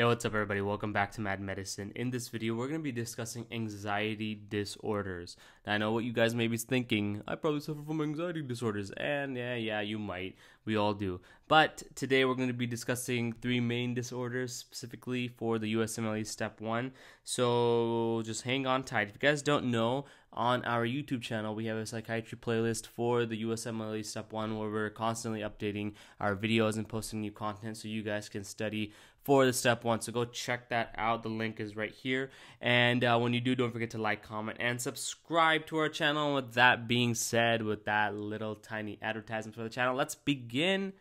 Hey, what's up everybody? Welcome back to Mad Medicine. In this video, we're going to be discussing anxiety disorders. Now, I know what you guys may be thinking, I probably suffer from anxiety disorders, and yeah, you might. We all do. But today we're going to be discussing three main disorders specifically for the USMLE Step 1. So just hang on tight. If you guys don't know, on our YouTube channel, we have a psychiatry playlist for the USMLE Step 1 where we're constantly updating our videos and posting new content so you guys can study for the Step 1. So go check that out. The link is right here. And when you do, don't forget to like, comment, and subscribe to our channel. With that being said, with that little tiny advertisement for the channel, let's begin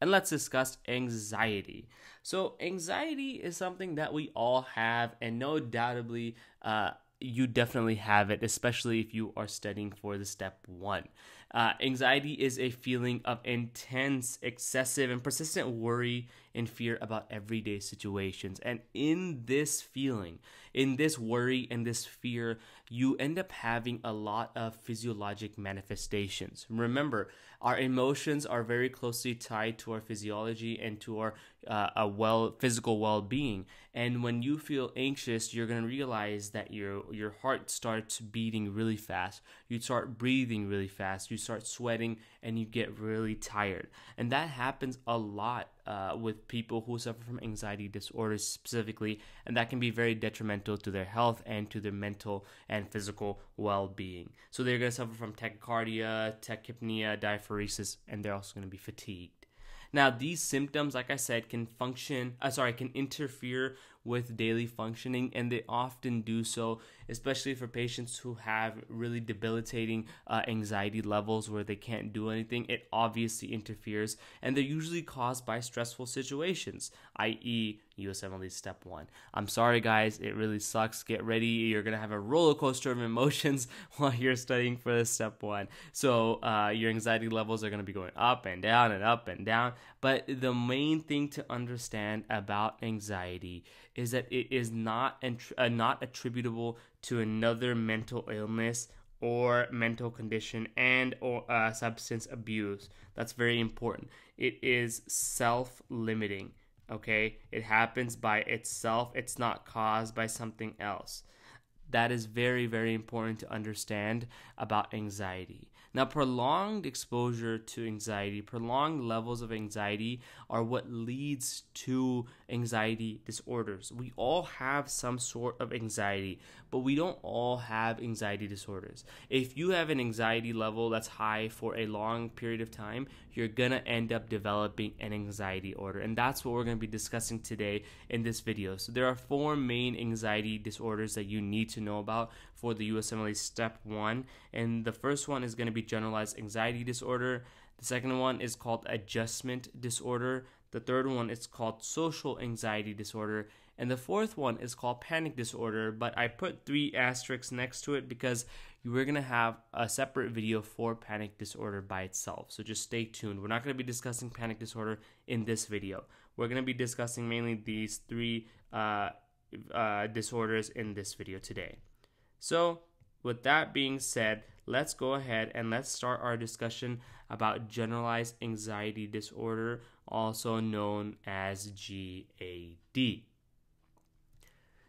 and let's discuss anxiety. So anxiety is something that we all have, and no doubtably, you definitely have it, especially if you are studying for the Step 1. Anxiety is a feeling of intense, excessive, and persistent worry and fear about everyday situations. And in this feeling, in this worry and this fear, you end up having a lot of physiologic manifestations. Remember, our emotions are very closely tied to our physiology and to our physical well-being. And when you feel anxious, you're going to realize that your heart starts beating really fast. You start breathing really fast. You start sweating and you get really tired. And that happens a lot with people who suffer from anxiety disorders specifically, and that can be very detrimental to their health and to their mental and physical well-being. So they're going to suffer from tachycardia, tachypnea, diaphoresis, and they're also going to be fatigued. Now, these symptoms, like I said, can interfere with daily functioning, and they often do so, especially for patients who have really debilitating anxiety levels where they can't do anything. It obviously interferes, and they're usually caused by stressful situations, i.e. USMLE Step 1. I'm sorry, guys. It really sucks. Get ready. You're going to have a roller coaster of emotions while you're studying for this Step 1. So your anxiety levels are going to be going up and down and up and down. But the main thing to understand about anxiety is that it is not attributable to another mental illness or mental condition or substance abuse. That's very important. It is self-limiting. Okay, it happens by itself. It's not caused by something else. That is very, very important to understand about anxiety. Now, prolonged exposure to anxiety, prolonged levels of anxiety are what leads to anxiety disorders. We all have some sort of anxiety, but we don't all have anxiety disorders. If you have an anxiety level that's high for a long period of time, you're going to end up developing an anxiety disorder. And that's what we're going to be discussing today in this video. So there are four main anxiety disorders that you need to know about for the USMLE Step 1. And the first one is going to be generalized anxiety disorder. The second one is called adjustment disorder. The third one is called social anxiety disorder. And the fourth one is called panic disorder, but I put 3 asterisks next to it because we're going to have a separate video for panic disorder by itself. So just stay tuned. We're not going to be discussing panic disorder in this video. We're going to be discussing mainly these 3 disorders in this video today. So with that being said, let's go ahead and let's start our discussion about generalized anxiety disorder, also known as GAD.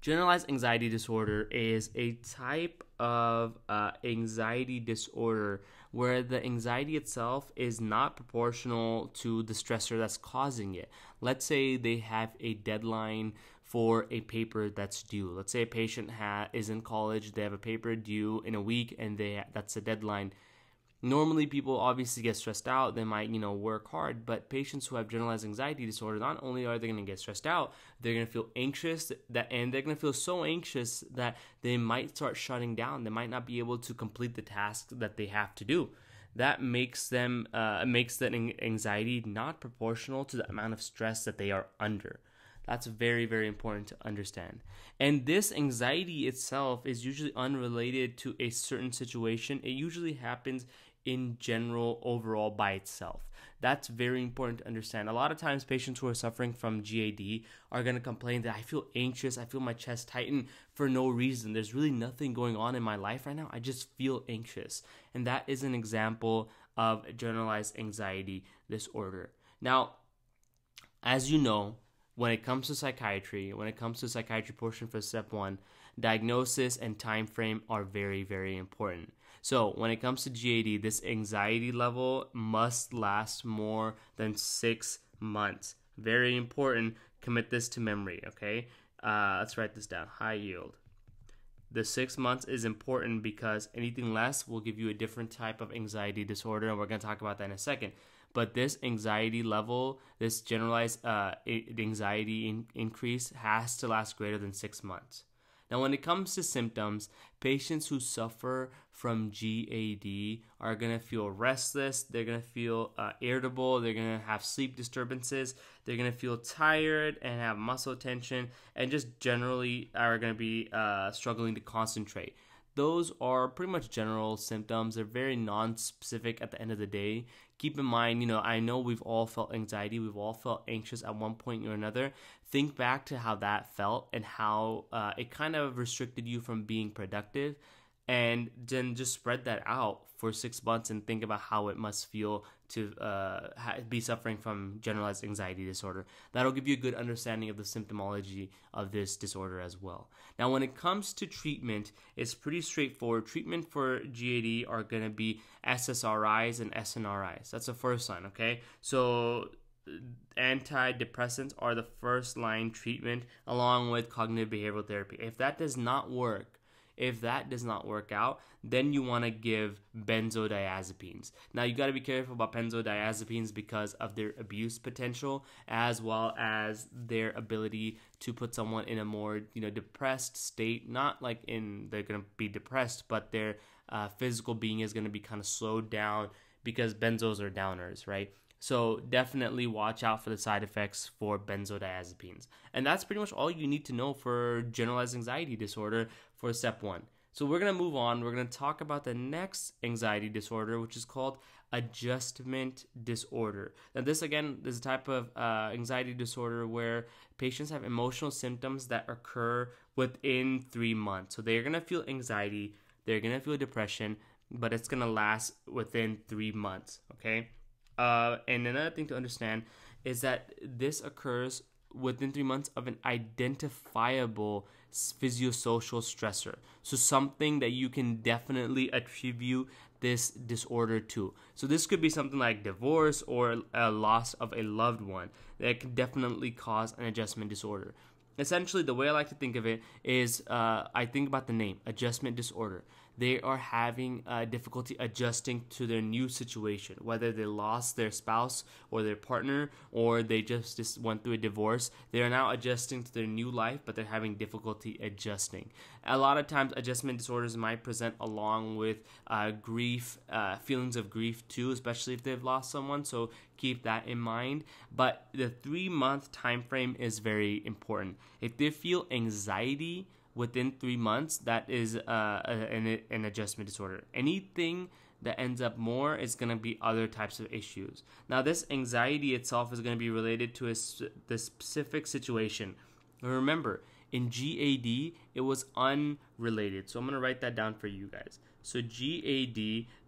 Generalized anxiety disorder is a type of anxiety disorder where the anxiety itself is not proportional to the stressor that's causing it. Let's say they have a deadline for a paper that's due. Let's say a patient is in college, they have a paper due in a week, and that's the deadline. Normally, people obviously get stressed out. They might, work hard, but patients who have generalized anxiety disorder, not only are they going to get stressed out, they're going to feel anxious, and they're going to feel so anxious that they might start shutting down. They might not be able to complete the tasks that they have to do. That makes them makes that anxiety not proportional to the amount of stress that they are under. That's very, very important to understand. And this anxiety itself is usually unrelated to a certain situation. It usually happens in general, overall, by itself. That's very important to understand. A lot of times patients who are suffering from GAD are going to complain that I feel anxious, I feel my chest tighten for no reason. There's really nothing going on in my life right now. I just feel anxious. And that is an example of generalized anxiety disorder. Now, as you know, when it comes to psychiatry, when it comes to psychiatry portion for step one, diagnosis and time frame are very, very important. So when it comes to GAD, this anxiety level must last more than 6 months. Very important. Commit this to memory, okay? Let's write this down. High yield. The 6 months is important because anything less will give you a different type of anxiety disorder, and we're going to talk about that in a second. But this anxiety level, this generalized anxiety increase has to last greater than 6 months. Now, when it comes to symptoms, patients who suffer from GAD are going to feel restless, they're going to feel irritable, they're going to have sleep disturbances, they're going to feel tired and have muscle tension, and just generally are going to be struggling to concentrate. Those are pretty much general symptoms. They're very non-specific at the end of the day. Keep in mind, you know, I know we've all felt anxiety. We've all felt anxious at one point or another. Think back to how that felt and how it kind of restricted you from being productive. And then just spread that out for 6 months and think about how it must feel to be suffering from generalized anxiety disorder. That'll give you a good understanding of the symptomology of this disorder as well. Now, when it comes to treatment, it's pretty straightforward. Treatment for GAD are going to be SSRIs and SNRIs. That's the first line, okay? So antidepressants are the first line treatment along with cognitive behavioral therapy. If that does not work, if that does not work out, then you want to give benzodiazepines. Now, you got to be careful about benzodiazepines because of their abuse potential as well as their ability to put someone in a more, you know, depressed state. Not like in they're going to be depressed, but their physical being is going to be kind of slowed down because benzos are downers, right? So definitely watch out for the side effects for benzodiazepines. And that's pretty much all you need to know for generalized anxiety disorder for step one. So we're going to move on. We're going to talk about the next anxiety disorder, which is called adjustment disorder. Now this, again, is a type of anxiety disorder where patients have emotional symptoms that occur within 3 months. So they're going to feel anxiety, they're going to feel depression, but it's going to last within 3 months, okay? And another thing to understand is that this occurs within 3 months of an identifiable physiosocial stressor. So something that you can definitely attribute this disorder to. So this could be something like divorce or a loss of a loved one that can definitely cause an adjustment disorder. Essentially, the way I like to think of it is I think about the name, adjustment disorder. They are having difficulty adjusting to their new situation, whether they lost their spouse or their partner, or they just went through a divorce. They are now adjusting to their new life, but they're having difficulty adjusting. A lot of times, adjustment disorders might present along with grief, feelings of grief too, especially if they've lost someone. So keep that in mind. But the 3 month time frame is very important. If they feel anxiety within 3 months, that is an adjustment disorder. Anything that ends up more is going to be other types of issues. Now, this anxiety itself is going to be related to the specific situation. Remember, in GAD, it was unrelated. So I'm going to write that down for you guys. So GAD,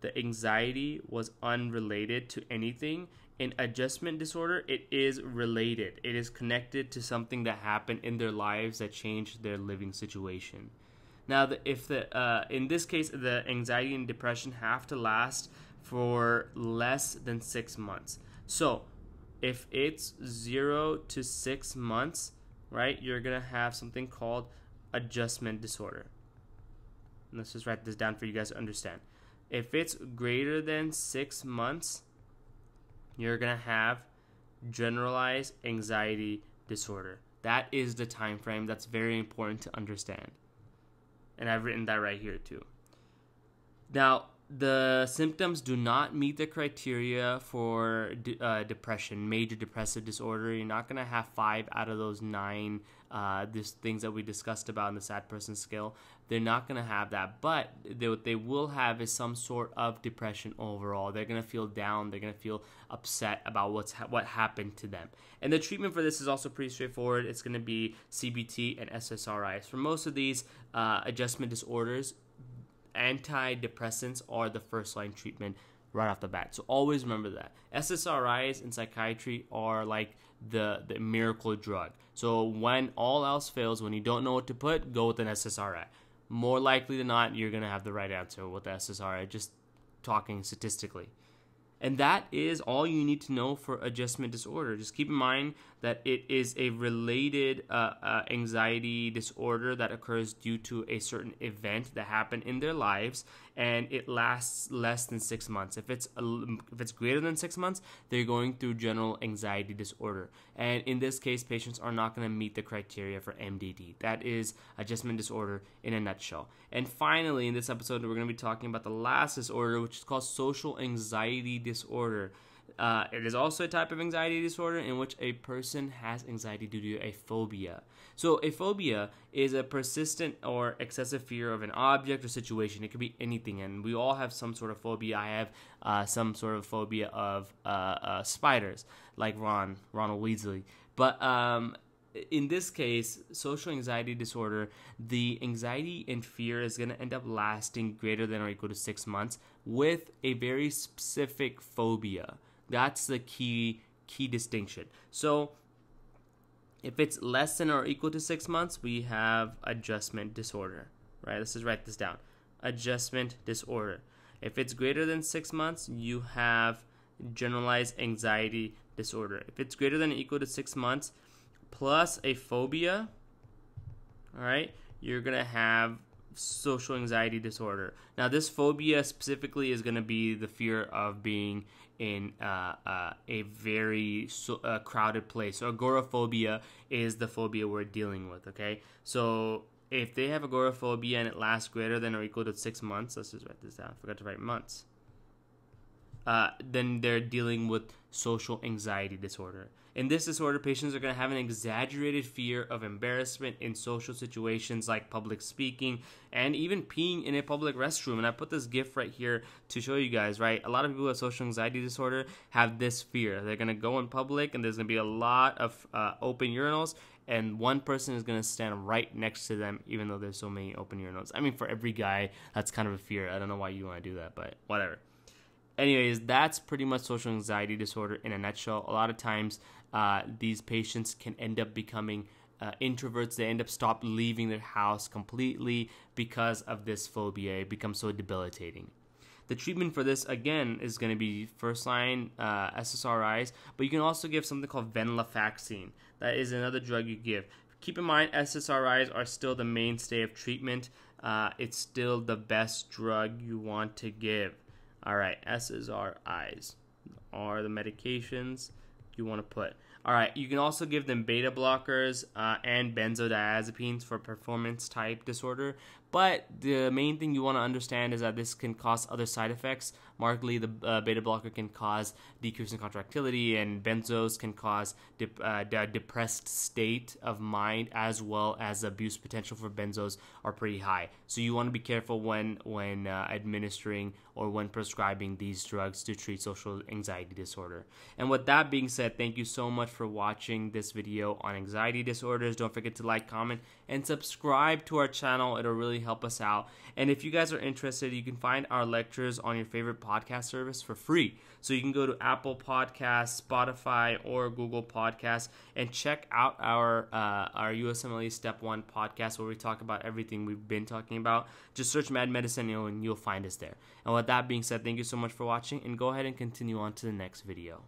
the anxiety was unrelated to anything. In adjustment disorder, it is related. It is connected to something that happened in their lives that changed their living situation. Now, in this case, the anxiety and depression have to last for less than 6 months. So if it's 0 to 6 months, right, you're going to have something called adjustment disorder. Let's just write this down for you guys to understand. If it's greater than 6 months, you're going to have generalized anxiety disorder. That is the time frame. That's very important to understand. And I've written that right here too. Now, the symptoms do not meet the criteria for depression, major depressive disorder. You're not going to have 5 out of those 9 these things that we discussed about in the sad person scale. They're not going to have that, but what they will have is some sort of depression overall. They're going to feel down. They're going to feel upset about what happened to them. And the treatment for this is also pretty straightforward. It's going to be CBT and SSRIs. For most of these adjustment disorders, antidepressants are the first line treatment right off the bat. So always remember that. SSRIs in psychiatry are like the miracle drug. So when all else fails, when you don't know what to put, go with an SSRI. More likely than not, you're going to have the right answer with the SSRI, just talking statistically. And that is all you need to know for adjustment disorder. Just keep in mind that it is a related anxiety disorder that occurs due to a certain event that happened in their lives, and it lasts less than 6 months. If it's greater than 6 months, they're going through general anxiety disorder. And in this case, patients are not going to meet the criteria for MDD. That is adjustment disorder in a nutshell. And finally, in this episode, we're going to be talking about the last disorder, which is called social anxiety disorder. It is also a type of anxiety disorder in which a person has anxiety due to a phobia. So a phobia is a persistent or excessive fear of an object or situation. It could be anything, and we all have some sort of phobia. I have some sort of phobia of spiders, like Ronald Weasley. But in this case, social anxiety disorder, the anxiety and fear is going to end up lasting greater than or equal to 6 months with a very specific phobia. That's the key distinction. So if it's less than or equal to 6 months, we have adjustment disorder, right? Let's just write this down. Adjustment disorder. If it's greater than 6 months, you have generalized anxiety disorder. If it's greater than or equal to 6 months plus a phobia, all right, you're going to have social anxiety disorder. Now, this phobia specifically is going to be the fear of being in a very crowded place. So agoraphobia is the phobia we're dealing with, okay? So if they have agoraphobia and it lasts greater than or equal to 6 months, let's just write this down. I forgot to write months. Then they're dealing with social anxiety disorder. In this disorder, patients are going to have an exaggerated fear of embarrassment in social situations like public speaking and even peeing in a public restroom. And I put this GIF right here to show you guys, right? A lot of people with social anxiety disorder have this fear. They're going to go in public and there's going to be a lot of open urinals, and one person is going to stand right next to them even though there's so many open urinals. I mean, for every guy, that's kind of a fear. I don't know why you want to do that, but whatever. Anyways, that's pretty much social anxiety disorder in a nutshell. A lot of times, these patients can end up becoming introverts. They end up stop leaving their house completely because of this phobia. It becomes so debilitating. The treatment for this, again, is going to be first-line SSRIs, but you can also give something called venlafaxine. That is another drug you give. Keep in mind, SSRIs are still the mainstay of treatment. It's still the best drug you want to give. All right, SSRIs are the medications you want to put. All right, you can also give them beta blockers and benzodiazepines for performance type disorder. But the main thing you want to understand is that this can cause other side effects. Markedly, the beta blocker can cause decrease in contractility, and benzos can cause depressed state of mind, as well as abuse potential for benzos are pretty high. So you want to be careful when administering or when prescribing these drugs to treat social anxiety disorder. And with that being said, thank you so much for watching this video on anxiety disorders. Don't forget to like, comment, and subscribe to our channel. It'll really help us out. And if you guys are interested, you can find our lectures on your favorite podcast service for free. So you can go to Apple Podcasts, Spotify, or Google Podcasts and check out our USMLE Step 1 podcast, where we talk about everything we've been talking about. Just search Mad Medicine and you'll find us there. And with that being said, thank you so much for watching, and go ahead and continue on to the next video.